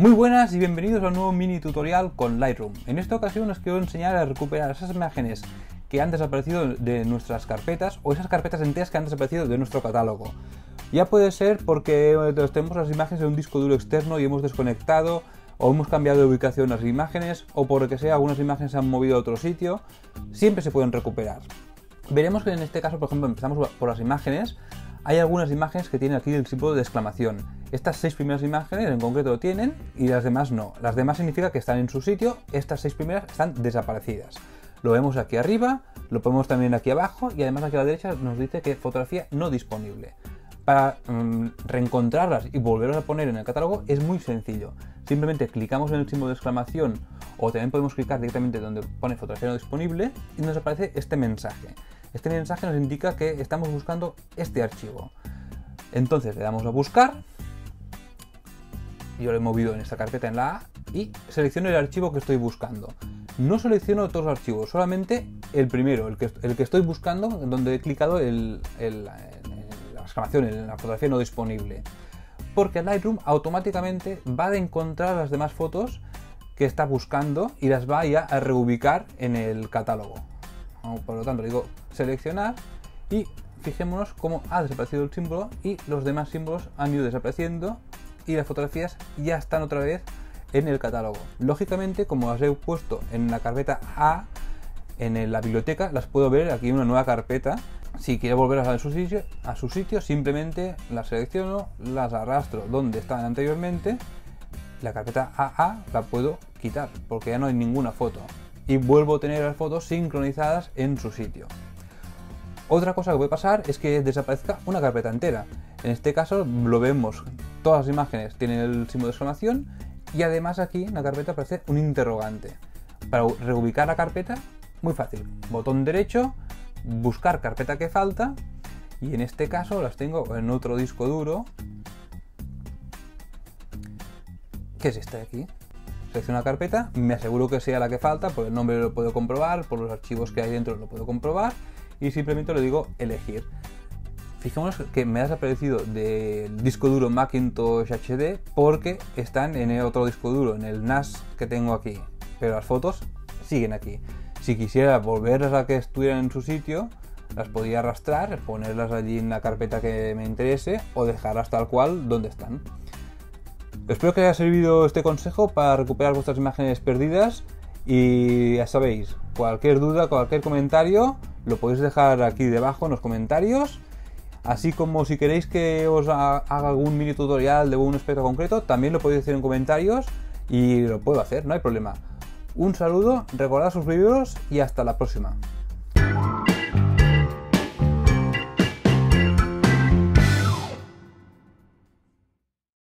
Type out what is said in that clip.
Muy buenas y bienvenidos a un nuevo mini tutorial con Lightroom. En esta ocasión os quiero enseñar a recuperar esas imágenes que han desaparecido de nuestras carpetas o esas carpetas enteras que han desaparecido de nuestro catálogo. Ya puede ser porque tenemos las imágenes en un disco duro externo y hemos desconectado o hemos cambiado de ubicación las imágenes o por lo que sea algunas imágenes se han movido a otro sitio. Siempre se pueden recuperar. Veremos que en este caso, por ejemplo, empezamos por las imágenes. Hay algunas imágenes que tienen aquí el símbolo de exclamación. Estas 6 primeras imágenes en concreto lo tienen y las demás no. Las demás significa que están en su sitio, estas 6 primeras están desaparecidas. Lo vemos aquí arriba, lo ponemos también aquí abajo y además aquí a la derecha nos dice que fotografía no disponible. Para reencontrarlas y volverlas a poner en el catálogo es muy sencillo. Simplemente clicamos en el símbolo de exclamación o también podemos clicar directamente donde pone fotografía no disponible y nos aparece este mensaje. Este mensaje nos indica que estamos buscando este archivo. Entonces le damos a buscar. Yo lo he movido en esta carpeta en la A y selecciono el archivo que estoy buscando. No selecciono todos los archivos, solamente el primero, el que estoy buscando, donde he clicado la exclamación, en la fotografía no disponible. Porque Lightroom automáticamente va a encontrar las demás fotos que está buscando y las va ya a reubicar en el catálogo. Por lo tanto, le digo seleccionar y fijémonos cómo ha desaparecido el símbolo y los demás símbolos han ido desapareciendo y las fotografías ya están otra vez en el catálogo. Lógicamente, como las he puesto en la carpeta A, en la biblioteca, las puedo ver aquí en una nueva carpeta. Si quiero volverlas a su sitio, simplemente las selecciono, las arrastro donde estaban anteriormente. La carpeta AA la puedo quitar porque ya no hay ninguna foto. Y vuelvo a tener las fotos sincronizadas en su sitio. Otra cosa que puede pasar es que desaparezca una carpeta entera. En este caso lo vemos, todas las imágenes tienen el símbolo de exclamación y además aquí en la carpeta aparece un interrogante. Para reubicar la carpeta, muy fácil, botón derecho, buscar carpeta que falta y en este caso las tengo en otro disco duro. ¿Qué es este de aquí? Selecciono la carpeta, me aseguro que sea la que falta, por el nombre lo puedo comprobar, por los archivos que hay dentro lo puedo comprobar y simplemente le digo elegir. Fijémonos que me ha desaparecido del disco duro Macintosh HD porque están en el otro disco duro, en el NAS que tengo aquí, pero las fotos siguen aquí. Si quisiera volverlas a que estuvieran en su sitio, las podría arrastrar, ponerlas allí en la carpeta que me interese o dejarlas tal cual donde están. Espero que haya servido este consejo para recuperar vuestras imágenes perdidas y ya sabéis, cualquier duda, cualquier comentario lo podéis dejar aquí debajo en los comentarios, así como si queréis que os haga algún mini tutorial de un aspecto concreto también lo podéis decir en comentarios y lo puedo hacer, no hay problema. Un saludo, recordad suscribiros y hasta la próxima.